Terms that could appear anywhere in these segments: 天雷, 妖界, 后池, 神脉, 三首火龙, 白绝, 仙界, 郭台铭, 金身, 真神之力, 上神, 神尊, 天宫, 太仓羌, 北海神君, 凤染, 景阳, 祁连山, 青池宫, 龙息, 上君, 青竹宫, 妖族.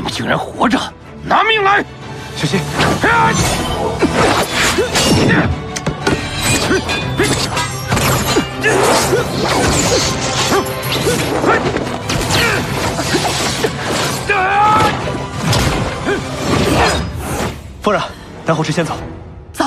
你们竟然活着！拿命来！小心！夫人，待后池先走。走。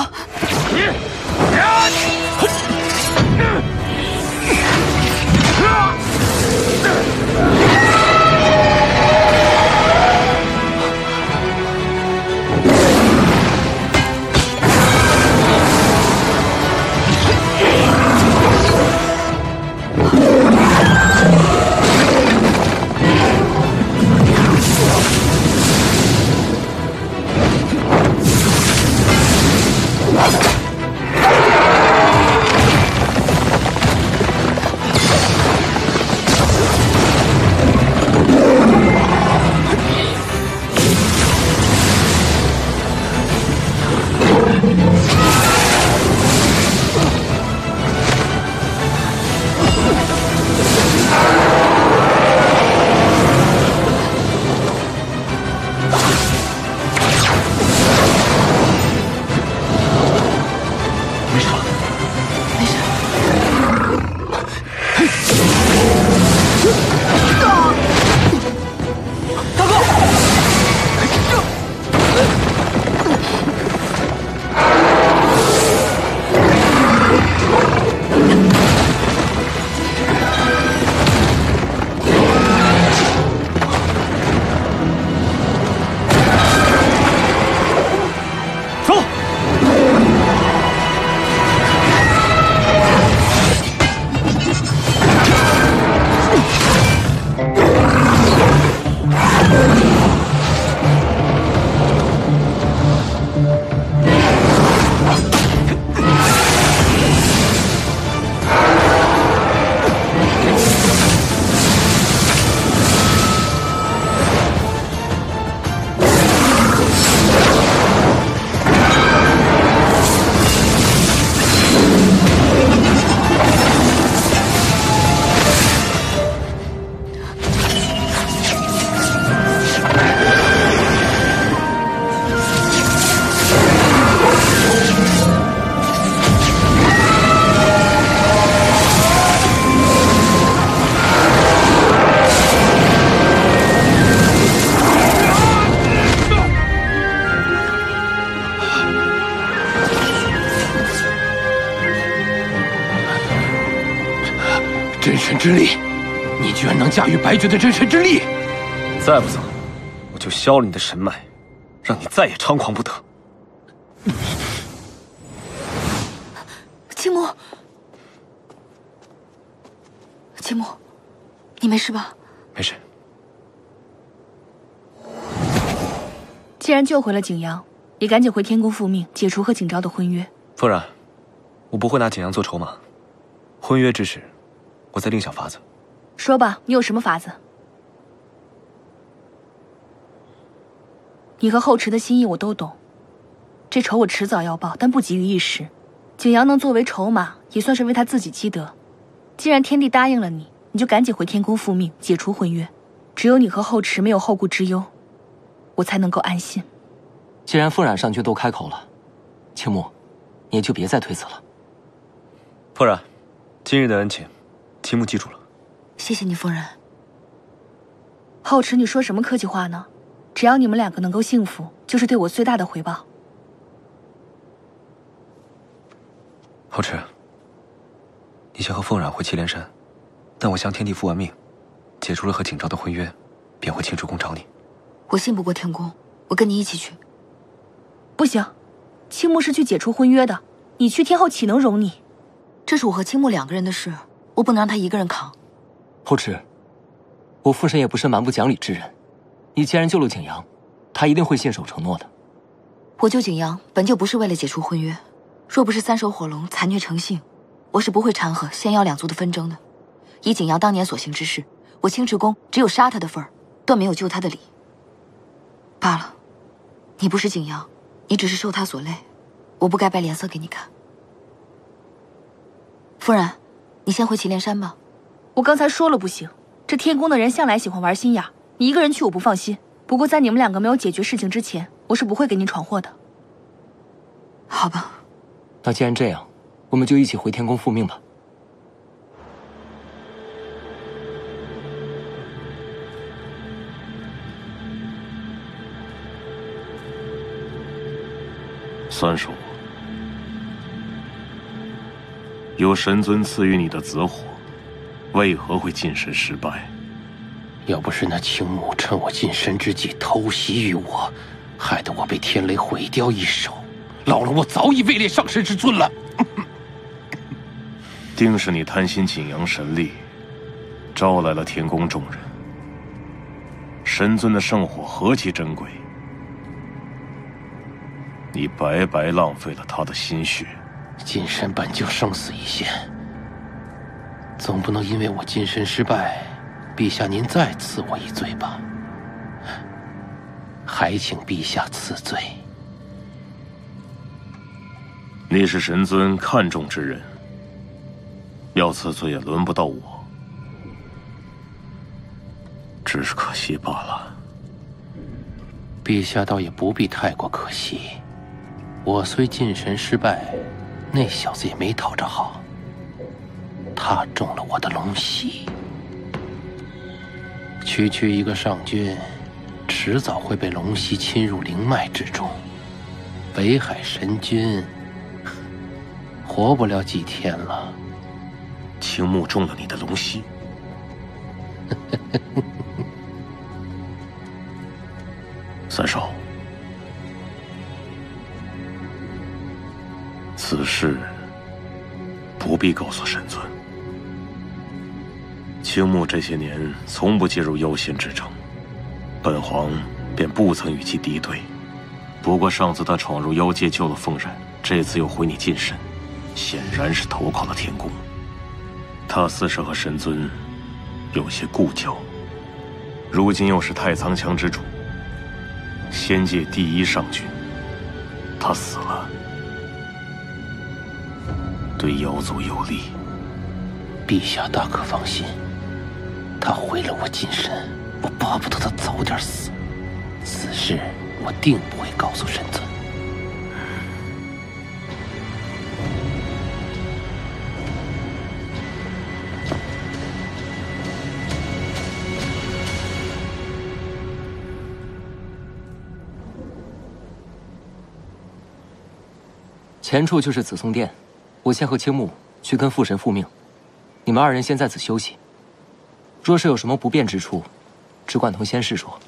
之力，你居然能驾驭白绝的真神之力！再不走，我就削了你的神脉，让你再也猖狂不得。青木，青木，你没事吧？没事。既然救回了景阳，也赶紧回天宫复命，解除和景昭的婚约。夫人，我不会拿景阳做筹码，婚约之事。 我再另想法子。说吧，你有什么法子？你和后池的心意我都懂，这仇我迟早要报，但不急于一时。景阳能作为筹码，也算是为他自己积德。既然天帝答应了你，你就赶紧回天宫复命，解除婚约。只有你和后池没有后顾之忧，我才能够安心。既然傅冉上君都开口了，青木，你也就别再推辞了。傅冉，今日的恩情。 青木记住了，谢谢你，夫人。后池，你说什么客气话呢？只要你们两个能够幸福，就是对我最大的回报。后池，你先和凤染回祁连山，但我向天帝复完命，解除了和景昭的婚约，便回青竹宫找你。我信不过天宫，我跟你一起去。不行，青木是去解除婚约的，你去天后岂能容你？这是我和青木两个人的事。 我不能让他一个人扛。后池，我父神也不是蛮不讲理之人。你既然救了景阳，他一定会信守承诺的。我救景阳本就不是为了解除婚约，若不是三首火龙残虐成性，我是不会掺和仙妖两族的纷争的。以景阳当年所行之事，我青池宫只有杀他的份儿，断没有救他的理。罢了，你不是景阳，你只是受他所累，我不该摆脸色给你看。夫人。 你先回祁连山吧，我刚才说了不行，这天宫的人向来喜欢玩心眼，你一个人去我不放心。不过在你们两个没有解决事情之前，我是不会给你闯祸的。好吧。那既然这样，我们就一起回天宫复命吧。三叔，有神尊赐予你的紫火，为何会晋升失败？ 要不是那青木趁我近身之际偷袭于我，害得我被天雷毁掉一手，老了我早已位列上神之尊了。定是你贪心景阳神力，招来了天宫众人。神尊的圣火何其珍贵，你白白浪费了他的心血。近身本就生死一线，总不能因为我近身失败。 陛下，您再赐我一罪吧，还请陛下赐罪。你是神尊看重之人，要赐罪也轮不到我，只是可惜罢了。陛下倒也不必太过可惜，我虽进神失败，那小子也没讨着好，他中了我的龙息。 区区一个上君，迟早会被龙息侵入灵脉之中。北海神君活不了几天了。青木中了你的龙息，三少，此事不必告诉神尊。 青木这些年从不介入妖仙之争，本皇便不曾与其敌对。不过上次他闯入妖界救了凤然，这次又回你近身，显然是投靠了天宫。他似是和神尊有些故交，如今又是太仓羌之主，仙界第一上君，他死了，对妖族有利。陛下大可放心。 他毁了我金身，我巴不得他早点死。此事我定不会告诉神尊。前处就是紫松殿，我先和青木去跟父神复命，你们二人先在此休息。 若是有什么不便之处，只管同仙师说。